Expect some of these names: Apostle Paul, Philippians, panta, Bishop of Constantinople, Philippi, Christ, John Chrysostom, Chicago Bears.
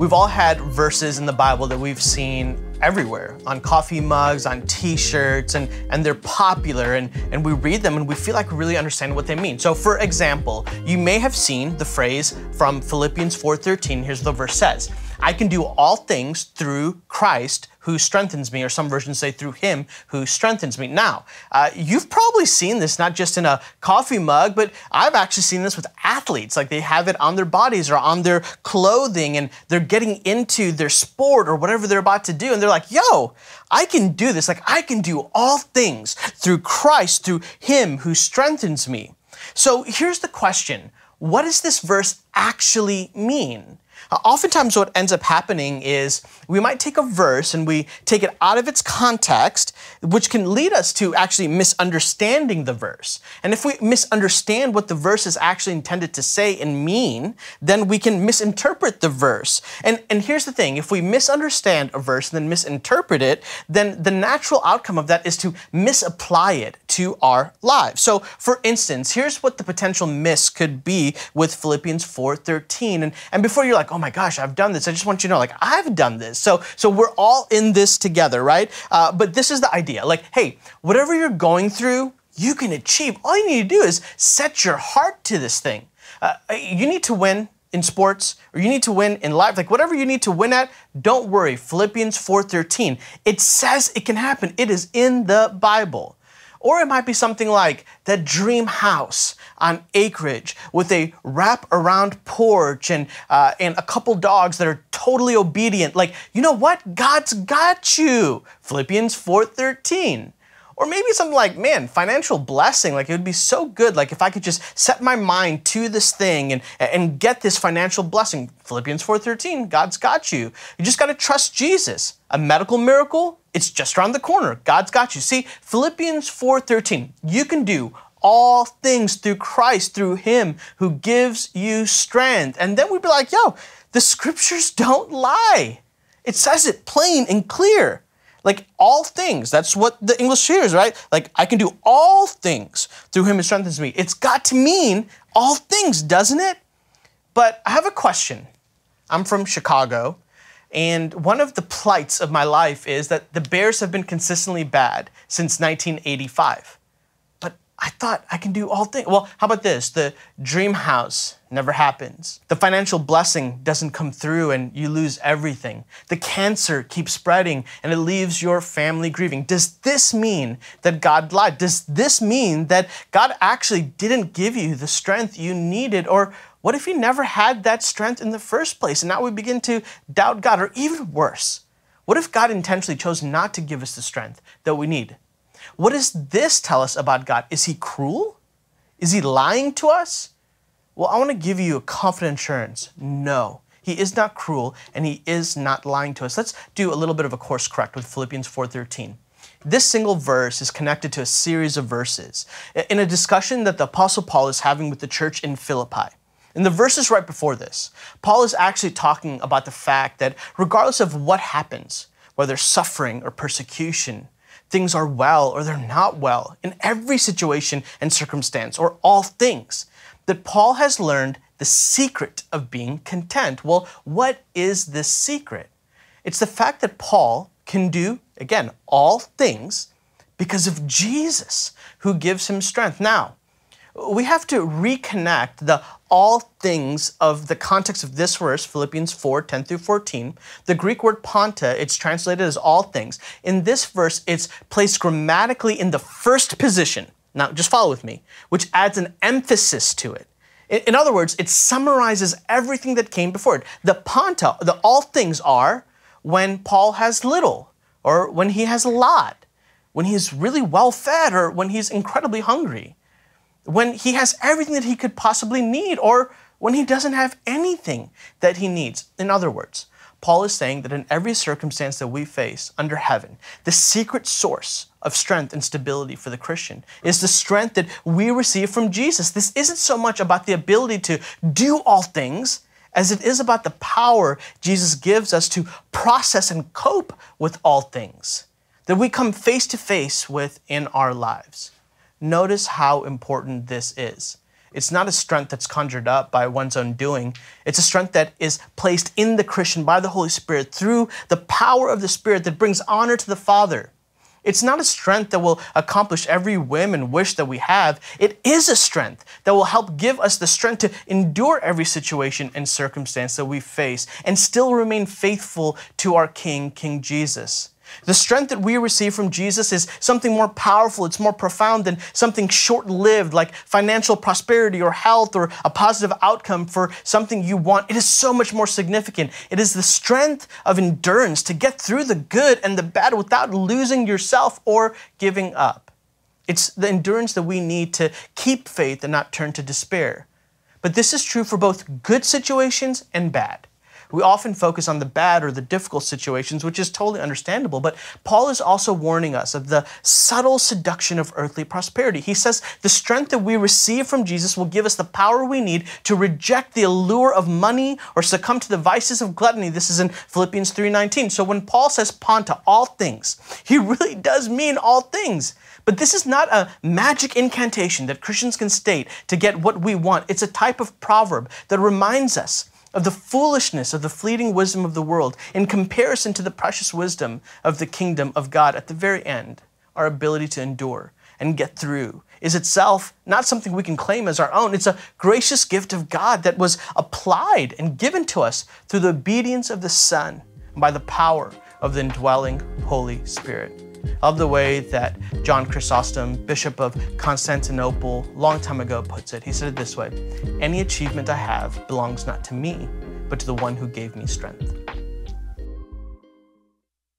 We've all had verses in the Bible that we've seen everywhere, on coffee mugs, on t-shirts, and they're popular, and we read them and we feel like we really understand what they mean. So for example, you may have seen the phrase from Philippians 4:13, here's what the verse says, "I can do all things through Christ who strengthens me," or some versions say through him who strengthens me. Now, you've probably seen this not just in a coffee mug, but I've actually seen this with athletes. Like they have it on their bodies or on their clothing and they're getting into their sport or whatever they're about to do. And they're like, yo, I can do this. Like I can do all things through Christ, through him who strengthens me. So here's the question. What does this verse actually mean? Oftentimes what ends up happening is we might take a verse and we take it out of its context, which can lead us to actually misunderstanding the verse. And if we misunderstand what the verse is actually intended to say and mean, then we can misinterpret the verse. And here's the thing, if we misunderstand a verse and then misinterpret it, then the natural outcome of that is to misapply it to our lives. So for instance, here's what the potential miss could be with Philippians 4:13. And before you're like, oh my gosh, I've done this, I just want you to know, like, I've done this. So we're all in this together, right? But this is the idea, like, hey, whatever you're going through, you can achieve. All you need to do is set your heart to this thing. You need to win in sports, or you need to win in life, like whatever you need to win at, don't worry. Philippians 4:13, it says it can happen. It is in the Bible. Or it might be something like that dream house on acreage with a wrap-around porch and a couple dogs that are totally obedient. Like, you know what? God's got you. Philippians 4:13. Or maybe something like, man, financial blessing. Like it would be so good. Like if I could just set my mind to this thing and get this financial blessing. Philippians 4:13, God's got you. You just got to trust Jesus. A medical miracle, it's just around the corner. God's got you. See, Philippians 4:13, you can do all things through Christ, through him who gives you strength. And then we'd be like, yo, the scriptures don't lie. It says it plain and clear. Like all things, that's what the English hears, right? Like I can do all things through him who strengthens me. It's got to mean all things, doesn't it? But I have a question. I'm from Chicago, and one of the plights of my life is that the Bears have been consistently bad since 1985. But I thought I can do all things. Well, how about this? The dream house never happens. The financial blessing doesn't come through and you lose everything. The cancer keeps spreading and it leaves your family grieving. Does this mean that God lied? Does this mean that God actually didn't give you the strength you needed? Or what if you never had that strength in the first place? And now we begin to doubt God, or even worse, what if God intentionally chose not to give us the strength that we need? What does this tell us about God? Is he cruel? Is he lying to us? Well, I want to give you a confident assurance. No, he is not cruel and he is not lying to us. Let's do a little bit of a course correct with Philippians 4:13. This single verse is connected to a series of verses in a discussion that the Apostle Paul is having with the church in Philippi. In the verses right before this, Paul is actually talking about the fact that regardless of what happens, whether suffering or persecution, things are well or they're not well, in every situation and circumstance, or all things, that Paul has learned the secret of being content. Well, what is this secret? It's the fact that Paul can do, again, all things because of Jesus who gives him strength. Now, we have to reconnect the all things of the context of this verse, Philippians 4:10 through 14. The Greek word panta, it's translated as all things. In this verse, it's placed grammatically in the first position. Now, just follow with me, which adds an emphasis to it. In other words, it summarizes everything that came before it. The panta, the all things are when Paul has little, or when he has a lot, when he's really well fed, or when he's incredibly hungry, when he has everything that he could possibly need, or when he doesn't have anything that he needs. In other words, Paul is saying that in every circumstance that we face under heaven, the secret source of strength and stability for the Christian is the strength that we receive from Jesus. This isn't so much about the ability to do all things as it is about the power Jesus gives us to process and cope with all things that we come face to face with in our lives. Notice how important this is. It's not a strength that's conjured up by one's own doing. It's a strength that is placed in the Christian by the Holy Spirit through the power of the Spirit that brings honor to the Father. It's not a strength that will accomplish every whim and wish that we have. It is a strength that will help give us the strength to endure every situation and circumstance that we face and still remain faithful to our King, King Jesus. The strength that we receive from Jesus is something more powerful, it's more profound than something short-lived like financial prosperity or health or a positive outcome for something you want. It is so much more significant. It is the strength of endurance to get through the good and the bad without losing yourself or giving up. It's the endurance that we need to keep faith and not turn to despair. But this is true for both good situations and bad. We often focus on the bad or the difficult situations, which is totally understandable, but Paul is also warning us of the subtle seduction of earthly prosperity. He says the strength that we receive from Jesus will give us the power we need to reject the allure of money or succumb to the vices of gluttony. This is in Philippians 3:19. So when Paul says panta, all things, he really does mean all things. But this is not a magic incantation that Christians can state to get what we want. It's a type of proverb that reminds us of the foolishness of the fleeting wisdom of the world in comparison to the precious wisdom of the kingdom of God. At the very end, our ability to endure and get through is itself not something we can claim as our own. It's a gracious gift of God that was applied and given to us through the obedience of the Son and by the power of the indwelling Holy Spirit. I love the way that John Chrysostom, Bishop of Constantinople, a long time ago puts it. He said it this way: any achievement I have belongs not to me, but to the one who gave me strength.